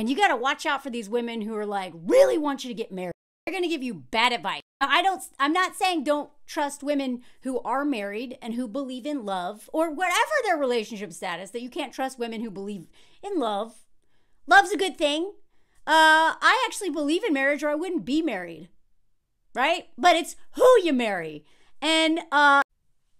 And you got to watch out for these women who are like, really want you to get married. They're going to give you bad advice. I'm not saying don't trust women who are married and who believe in love or whatever their relationship status, that you can't trust women who believe in love. Love's a good thing. I actually believe in marriage, or I wouldn't be married, right? But it's who you marry. And I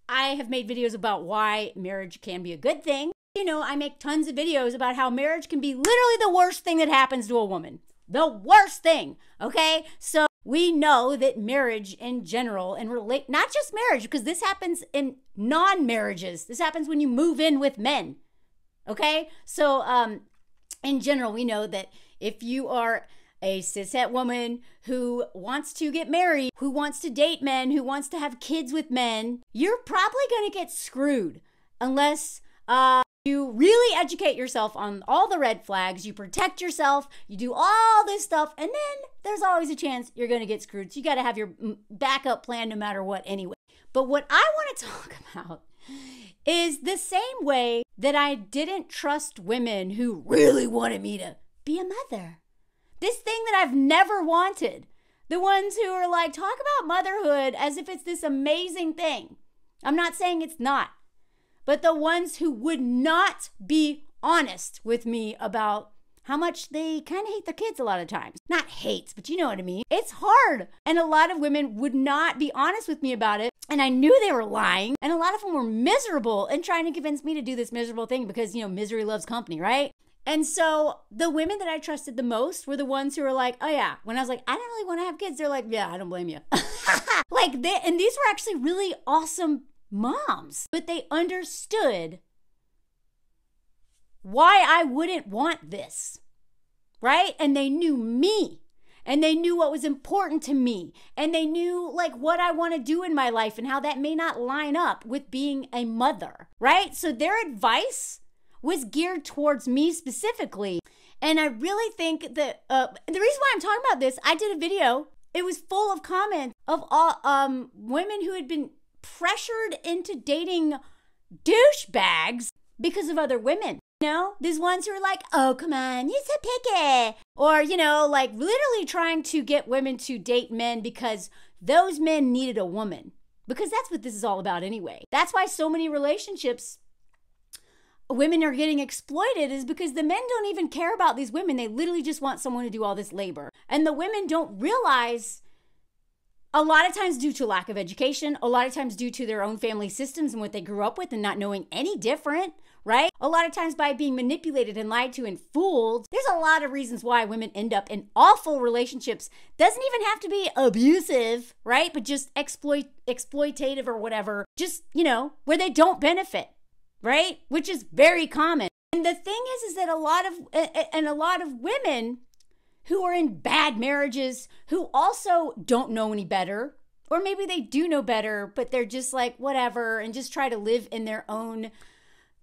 have made videos about why marriage can be a good thing. You know, I make tons of videos about how marriage can be literally the worst thing that happens to a woman. The worst thing, okay? So we know that marriage in general, and not just marriage, because this happens in non-marriages. This happens when you move in with men, okay? So in general, we know that if you are a cishet woman who wants to get married, who wants to date men, who wants to have kids with men, you're probably gonna get screwed unless you really educate yourself on all the red flags, you protect yourself, you do all this stuff, and then there's always a chance you're going to get screwed. So you got to have your backup plan no matter what anyway. But what I want to talk about is the same way that I didn't trust women who really wanted me to be a mother. This thing that I've never wanted. The ones who are like, talk about motherhood as if it's this amazing thing. I'm not saying it's not. But the ones who would not be honest with me about how much they kind of hate their kids a lot of times. Not hates, but you know what I mean. It's hard. And a lot of women would not be honest with me about it. And I knew they were lying. And a lot of them were miserable and trying to convince me to do this miserable thing because, you know, misery loves company, right? And so the women that I trusted the most were the ones who were like, oh yeah. When I was like, I don't really want to have kids, they're like, yeah, I don't blame you. Like, and these were actually really awesome moms, but they understood why I wouldn't want this, right? And they knew me, and they knew what was important to me, and they knew like what I want to do in my life and how that may not line up with being a mother, right? So their advice was geared towards me specifically. And I really think that the reason why I'm talking about this, I did a video, it was full of comments of all women who had been pressured into dating douchebags because of other women. You know, these ones who are like, oh, come on, you're so picky. Or, you know, like literally trying to get women to date men because those men needed a woman. Because that's what this is all about anyway. That's why so many relationships, women are getting exploited, is because the men don't even care about these women. They literally just want someone to do all this labor. And the women don't realize, a lot of times due to lack of education, a lot of times due to their own family systems and what they grew up with and not knowing any different, right? A lot of times by being manipulated and lied to and fooled. There's a lot of reasons why women end up in awful relationships. Doesn't even have to be abusive, right? But just exploitative or whatever. Just, you know, where they don't benefit, right? Which is very common. And the thing is that a lot of women who are in bad marriages, who also don't know any better, or maybe they do know better, but they're just like, whatever, and just try to live in their own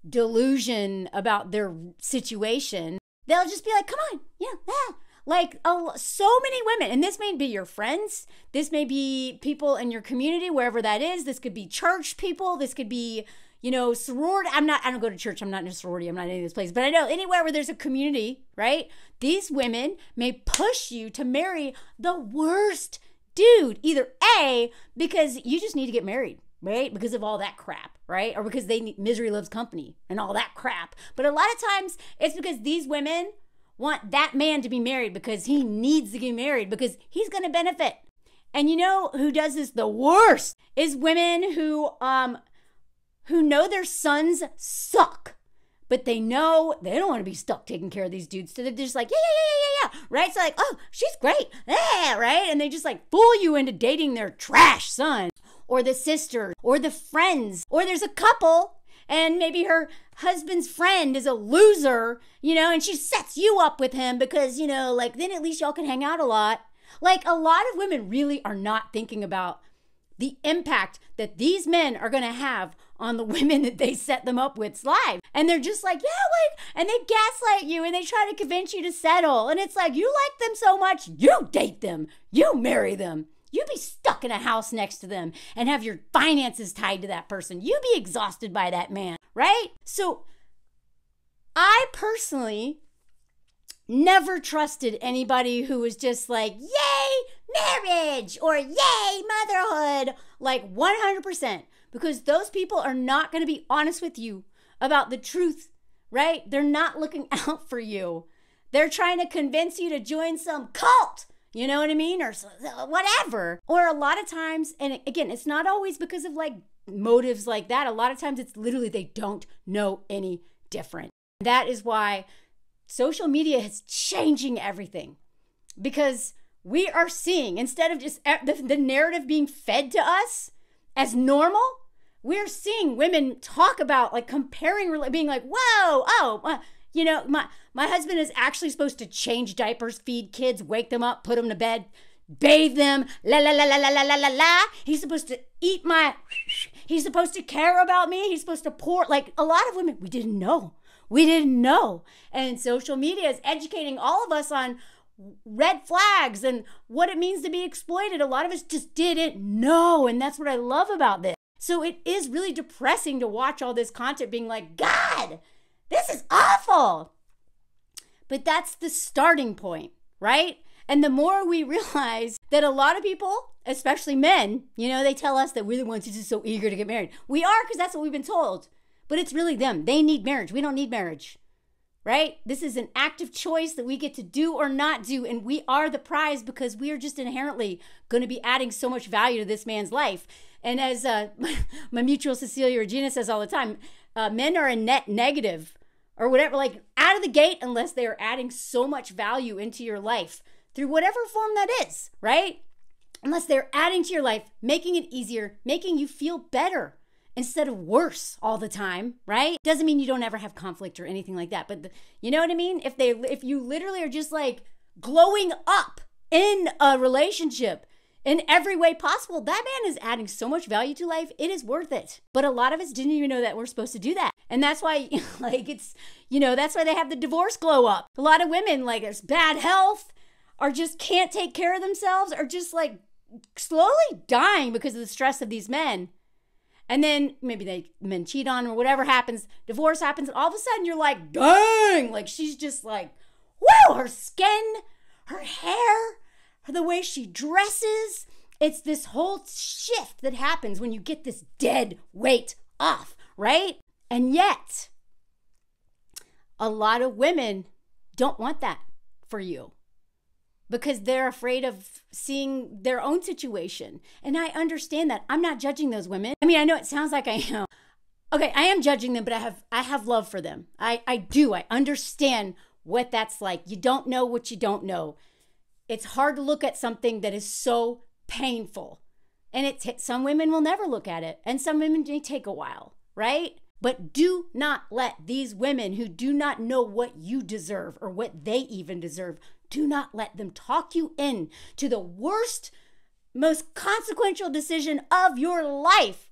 delusion about their situation. They'll just be like, come on, yeah. Like, oh, so many women, and this may be your friends, this may be people in your community, wherever that is, this could be church people, this could be, you know, sorority. I don't go to church. I'm not in a sorority. I'm not in any of this place. But I know anywhere where there's a community, right? These women may push you to marry the worst dude. Either A, because you just need to get married, right? Because of all that crap, right? Or because they need, misery loves company and all that crap. But a lot of times it's because these women want that man to be married because he needs to get married because he's going to benefit. And you know who does this the worst is women who know their sons suck, but they know they don't want to be stuck taking care of these dudes. So they're just like, yeah. Right? So like, oh, she's great. Yeah, right? And they just like fool you into dating their trash son or the sister or the friends, or there's a couple and maybe her husband's friend is a loser, you know, and she sets you up with him because, you know, like then at least y'all can hang out a lot. Like a lot of women really are not thinking about the impact that these men are going to have on the women that they set them up with live. And they're just like, yeah, like, and they gaslight you and they try to convince you to settle. And it's like, you like them so much, you date them, you marry them. You be stuck in a house next to them and have your finances tied to that person. You be exhausted by that man, right? So I personally never trusted anybody who was just like, yay, marriage, or yay, motherhood, like 100%, because those people are not going to be honest with you about the truth, right? They're not looking out for you. They're trying to convince you to join some cult, you know what I mean? Or whatever. Or a lot of times, and again, it's not always because of like motives like that. A lot of times it's literally they don't know any different. That is why social media is changing everything, because we are seeing, instead of just the narrative being fed to us as normal, we're seeing women talk about like comparing, being like, whoa, you know, my husband is actually supposed to change diapers, feed kids, wake them up, put them to bed, bathe them, la la la. He's supposed to eat my, he's supposed to care about me. He's supposed to pour, like a lot of women, we didn't know. We didn't know. And social media is educating all of us on red flags and what it means to be exploited. A lot of us just didn't know. And that's what I love about this. So it is really depressing to watch all this content being like, God, this is awful. But that's the starting point, right? And the more we realize that a lot of people, especially men, you know, they tell us that we're the ones who's just so eager to get married. We are, because that's what we've been told. But it's really them. They need marriage. We don't need marriage, right? This is an active choice that we get to do or not do. And we are the prize, because we are just inherently going to be adding so much value to this man's life. And as my mutual Cecilia Regina says all the time, men are a net negative or whatever, like out of the gate, unless they are adding so much value into your life through whatever form that is, right? Unless they're adding to your life, making it easier, making you feel better instead of worse all the time, right? Doesn't mean you don't ever have conflict or anything like that, but you know what I mean? If you literally are just like glowing up in a relationship in every way possible, that man is adding so much value to life, it is worth it. But a lot of us didn't even know that we're supposed to do that. And that's why, like, it's, you know, that's why they have the divorce glow up. A lot of women, like, there's bad health, or just can't take care of themselves, or just like slowly dying because of the stress of these men. And then maybe men cheat on, or whatever happens, divorce happens, and all of a sudden you're like, dang, like she's just like, whoa, her skin, her hair, the way she dresses. It's this whole shift that happens when you get this dead weight off, right? And yet, a lot of women don't want that for you, because they're afraid of seeing their own situation. And I understand that. I'm not judging those women. I mean, I know it sounds like I am. Okay, I am judging them, but I have love for them. I do. I understand what that's like. You don't know what you don't know. It's hard to look at something that is so painful. And some women will never look at it. And some women may take a while, right? But do not let these women who do not know what you deserve or what they even deserve, do not let them talk you in to the worst, most consequential decision of your life.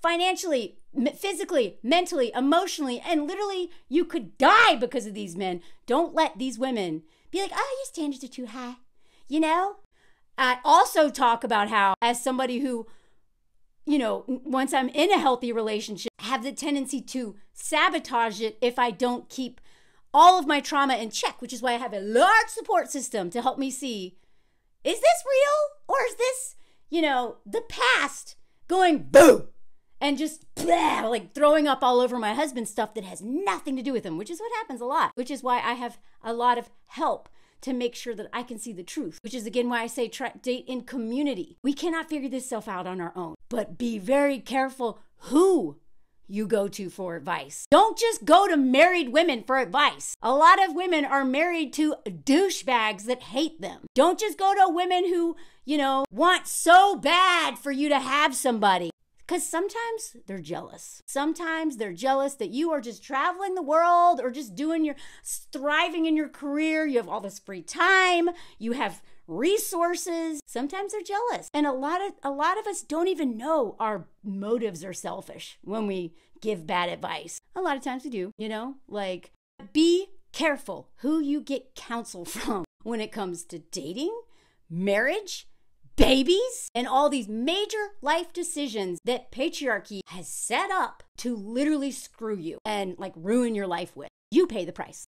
Financially, physically, mentally, emotionally, and literally you could die because of these men. Don't let these women be like, oh, your standards are too high, you know? I also talk about how, as somebody who, you know, once I'm in a healthy relationship, I have the tendency to sabotage it if I don't keep all of my trauma in check, which is why I have a large support system to help me see, is this real? Or is this, you know, the past going boom and just blah, like throwing up all over my husband's stuff that has nothing to do with him, which is what happens a lot, which is why I have a lot of help to make sure that I can see the truth, which is again why I say date in community. We cannot figure this stuff out on our own, but be very careful who you go to for advice. Don't just go to married women for advice. A lot of women are married to douchebags that hate them. Don't just go to women who, you know, want so bad for you to have somebody, because sometimes they're jealous. Sometimes they're jealous that you are just traveling the world or just doing your, thriving in your career. You have all this free time. You have resources. Sometimes they're jealous. And a lot of us don't even know our motives are selfish when we give bad advice. A lot of times we do, you know, like be careful who you get counsel from when it comes to dating, marriage, babies, and all these major life decisions that patriarchy has set up to literally screw you and like ruin your life with. You pay the price.